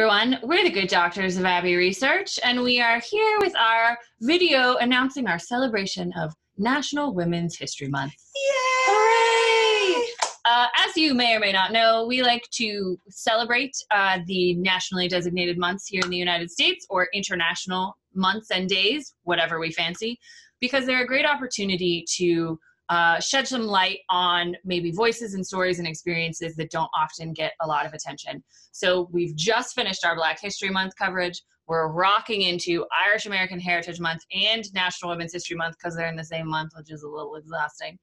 everyone. We're the good doctors of Abbey Research, and we are here with our video announcing our celebration of National Women's History Month. Yay! Hooray! As you may or may not know, we like to celebrate the nationally designated months here in the United States, or international months and days, whatever we fancy, because they're a great opportunity to shed some light on maybe voices and stories and experiences that don't often get a lot of attention. So we've just finished our Black History Month coverage. We're rocking into Irish American Heritage Month and National Women's History Month because they're in the same month, which is a little exhausting.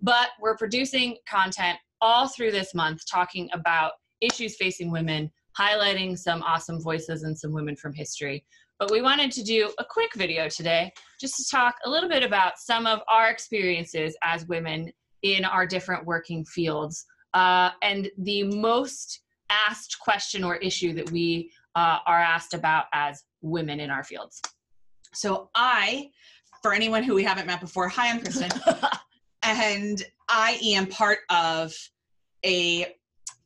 But we're producing content all through this month talking about issues facing women, highlighting some awesome voices and some women from history. But we wanted to do a quick video today just to talk a little bit about some of our experiences as women in our different working fields. And the most asked question or issue that we are asked about as women in our fields. So for anyone who we haven't met before, hi, I'm Kristen. And I am part of a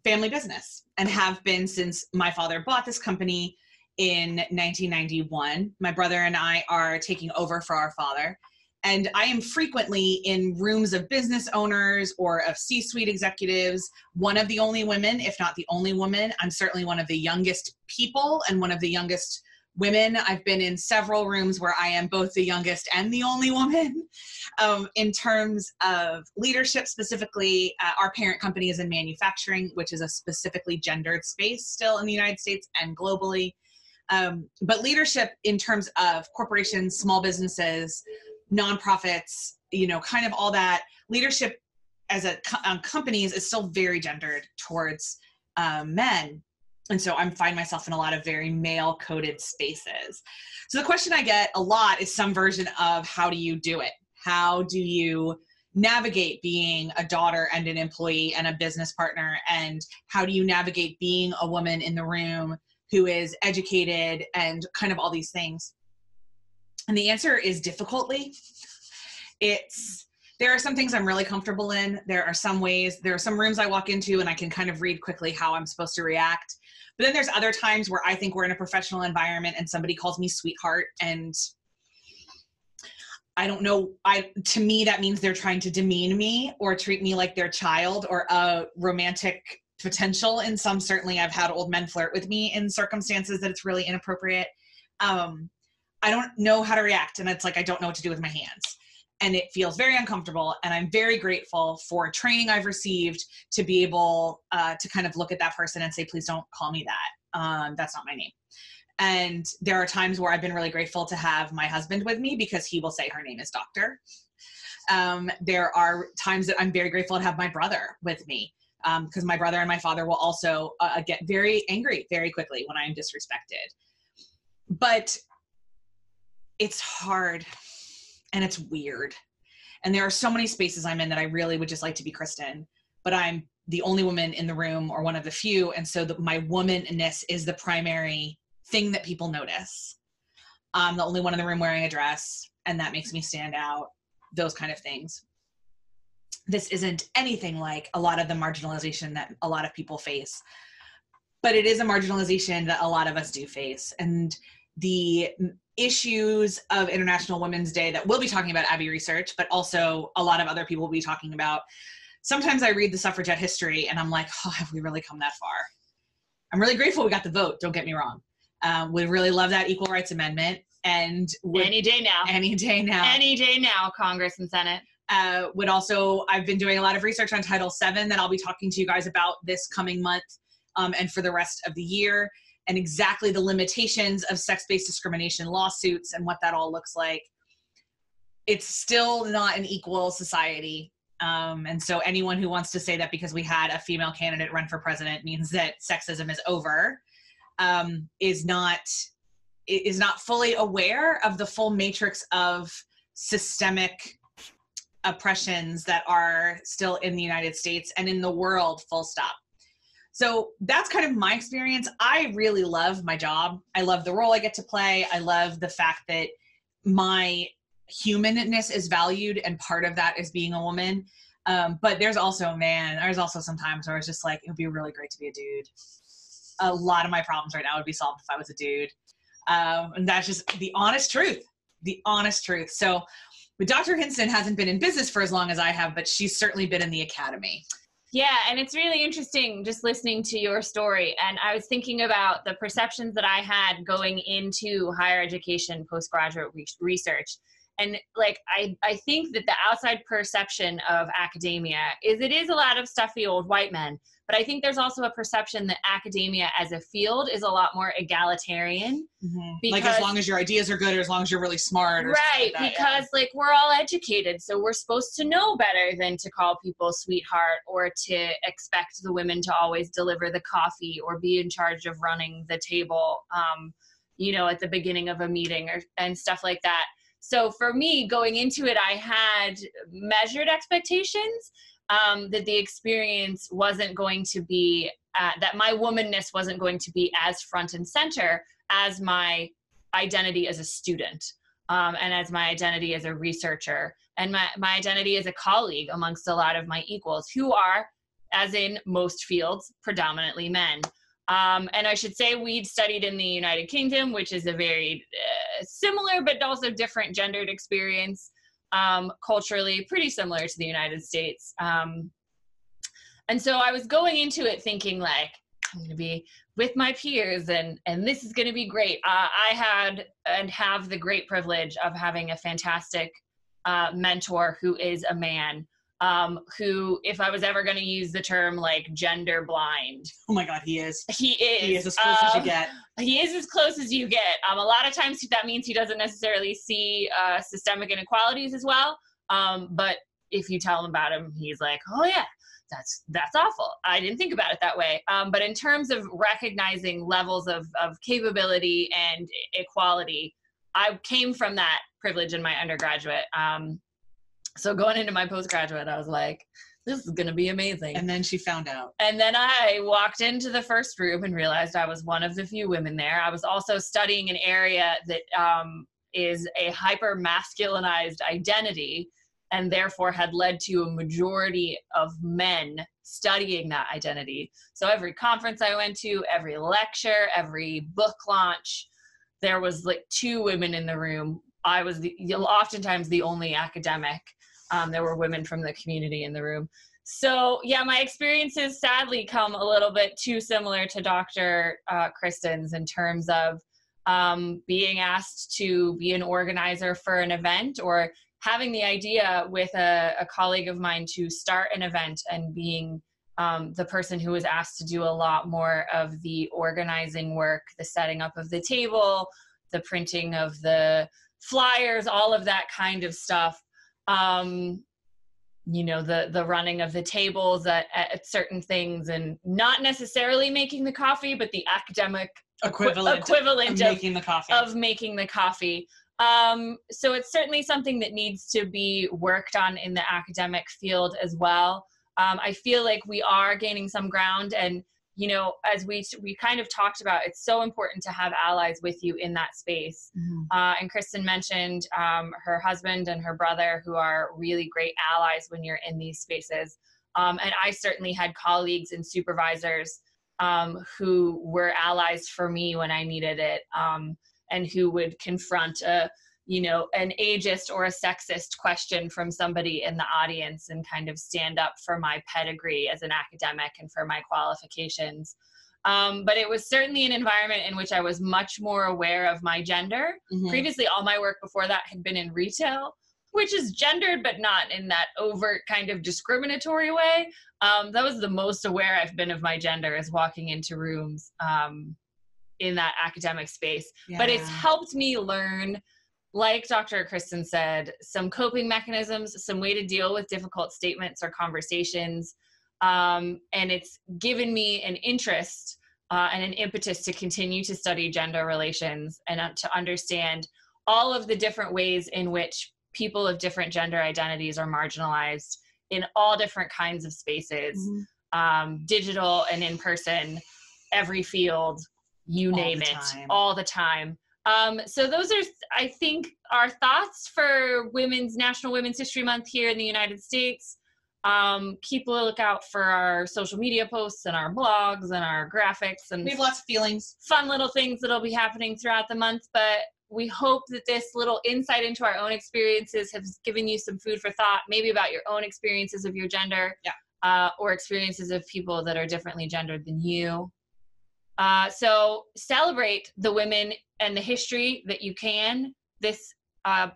family business and have been since my father bought this company in 1991. My brother and I are taking over for our father, and I am frequently in rooms of business owners or of C-suite executives, one of the only women, if not the only woman. I'm certainly one of the youngest people and one of the youngest women. I've been in several rooms where I am both the youngest and the only woman. In terms of leadership specifically, our parent company is in manufacturing, which is a specifically gendered space still in the United States and globally. But leadership in terms of corporations, small businesses, nonprofits, you know, kind of all that leadership as on companies is still very gendered towards men. And so I find myself in a lot of very male-coded spaces. So the question I get a lot is some version of, how do you do it? How do you navigate being a daughter and an employee and a business partner? And how do you navigate being a woman in the room who is educated and kind of all these things? And the answer is difficultly. There are some things I'm really comfortable in. There are some rooms I walk into and I can kind of read quickly how I'm supposed to react. But then there's other times where I think we're in a professional environment and somebody calls me sweetheart, and I don't know, to me that means they're trying to demean me or treat me like their child or a romantic potential. In some, certainly I've had old men flirt with me in circumstances that it's really inappropriate. I don't know how to react, and it's like I don't know what to do with my hands, and it feels very uncomfortable. And I'm very grateful for training I've received to be able to kind of look at that person and say, please don't call me that. That's not my name. And there are times where I've been really grateful to have my husband with me because he will say her name is Doctor. There are times that I'm very grateful to have my brother with me, because my brother and my father will also get very angry very quickly when I'm disrespected. But it's hard and it's weird. And there are so many spaces I'm in that I really would just like to be Kristen, but I'm the only woman in the room or one of the few. And so my womanness is the primary thing that people notice. I'm the only one in the room wearing a dress, and that makes me stand out, those kind of things. This isn't anything like a lot of the marginalization that a lot of people face, but it is a marginalization that a lot of us do face. And the issues of International Women's Day that we'll be talking about at Abbey Research, but also a lot of other people will be talking about. Sometimes I read the suffragette history and I'm like, oh, have we really come that far? I'm really grateful we got the vote, don't get me wrong. We really love that Equal Rights Amendment. And any day now. Any day now. Any day now, Congress and Senate. I've been doing a lot of research on Title VII that I'll be talking to you guys about this coming month and for the rest of the year, and exactly the limitations of sex-based discrimination lawsuits and what that all looks like. It's still not an equal society. And so anyone who wants to say that because we had a female candidate run for president means that sexism is over, is not fully aware of the full matrix of systemic oppressions that are still in the United States and in the world, full stop. So that's kind of my experience. I really love my job. I love the role I get to play. I love the fact that my humanness is valued, and part of that is being a woman. But there's also, man, there's also some times where I was just like, it would be really great to be a dude. a lot of my problems right now would be solved if I was a dude. And that's just the honest truth, So but Dr. Hinson hasn't been in business for as long as I have, but she's certainly been in the academy. Yeah, and it's really interesting just listening to your story. And I was thinking about the perceptions that I had going into higher education, postgraduate research. And like, I think that the outside perception of academia is it is a lot of stuffy old white men, but I think there's also a perception that academia as a field is a lot more egalitarian. Mm-hmm. Because, like, as long as your ideas are good or as long as you're really smart. Or right, like that, because yeah. Like we're all educated, so we're supposed to know better than to call people sweetheart or to expect the women to always deliver the coffee or be in charge of running the table, you know, at the beginning of a meeting or and stuff like that. So for me, going into it, I had measured expectations that the experience wasn't going to be, that my womanness wasn't going to be as front and center as my identity as a student and as my identity as a researcher and my identity as a colleague amongst a lot of my equals who are, as in most fields, predominantly men. And I should say we'd studied in the United Kingdom, which is a very similar but also different gendered experience, culturally pretty similar to the United States. And so I was going into it thinking like, I'm going to be with my peers and this is going to be great. I had and have the great privilege of having a fantastic mentor who is a man. Who, if I was ever going to use the term like gender blind. Oh my God, he is. He is. He is as close as you get. He is as close as you get. A lot of times that means he doesn't necessarily see systemic inequalities as well. But if you tell him about him, he's like, oh yeah, that's awful. I didn't think about it that way. But in terms of recognizing levels of capability and equality, I came from that privilege in my undergraduate. So going into my postgraduate, I was like, this is going to be amazing. And then she found out. And then I walked into the first room and realized I was one of the few women there. I was also studying an area that is a hyper-masculinized identity and therefore had led to a majority of men studying that identity. So every conference I went to, every lecture, every book launch, there was like two women in the room. I was oftentimes the only academic. There were women from the community in the room. So yeah, my experiences sadly come a little bit too similar to Dr. Kristen's in terms of being asked to be an organizer for an event or having the idea with a colleague of mine to start an event and being the person who was asked to do a lot more of the organizing work, the setting up of the table, the printing of the flyers, all of that kind of stuff. You know, the running of the tables at certain things and not necessarily making the coffee, but the academic equivalent of making the coffee. So it's certainly something that needs to be worked on in the academic field as well. I feel like we are gaining some ground and, you know, as we kind of talked about, it's so important to have allies with you in that space. Mm-hmm. And Kristen mentioned her husband and her brother who are really great allies when you're in these spaces. And I certainly had colleagues and supervisors who were allies for me when I needed it and who would confront an ageist or a sexist question from somebody in the audience and kind of stand up for my pedigree as an academic and for my qualifications. But it was certainly an environment in which I was much more aware of my gender. Mm-hmm. Previously, all my work before that had been in retail, which is gendered, but not in that overt kind of discriminatory way. That was the most aware I've been of my gender is walking into rooms in that academic space. Yeah. But it's helped me learn, like Dr. Kristen said, some coping mechanisms, some way to deal with difficult statements or conversations. And it's given me an interest and an impetus to continue to study gender relations and to understand all of the different ways in which people of different gender identities are marginalized in all different kinds of spaces, mm-hmm. Digital and in person, every field, you name it, all the time. So those are, I think, our thoughts for National Women's History Month here in the United States. Keep a lookout for our social media posts and our blogs and our graphics. And we have lots of feelings. Fun little things that'll be happening throughout the month, but we hope that this little insight into our own experiences has given you some food for thought, maybe about your own experiences of your gender, or experiences of people that are differently gendered than you. So celebrate the women and the history that you can this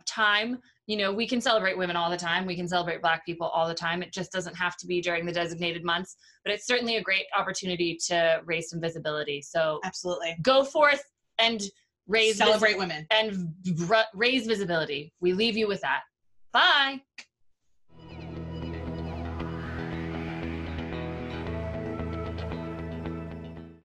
time. You know, we can celebrate women all the time. We can celebrate Black people all the time. It just doesn't have to be during the designated months, but it's certainly a great opportunity to raise some visibility. So absolutely, go forth and raise, celebrate women and raise visibility. We leave you with that. Bye.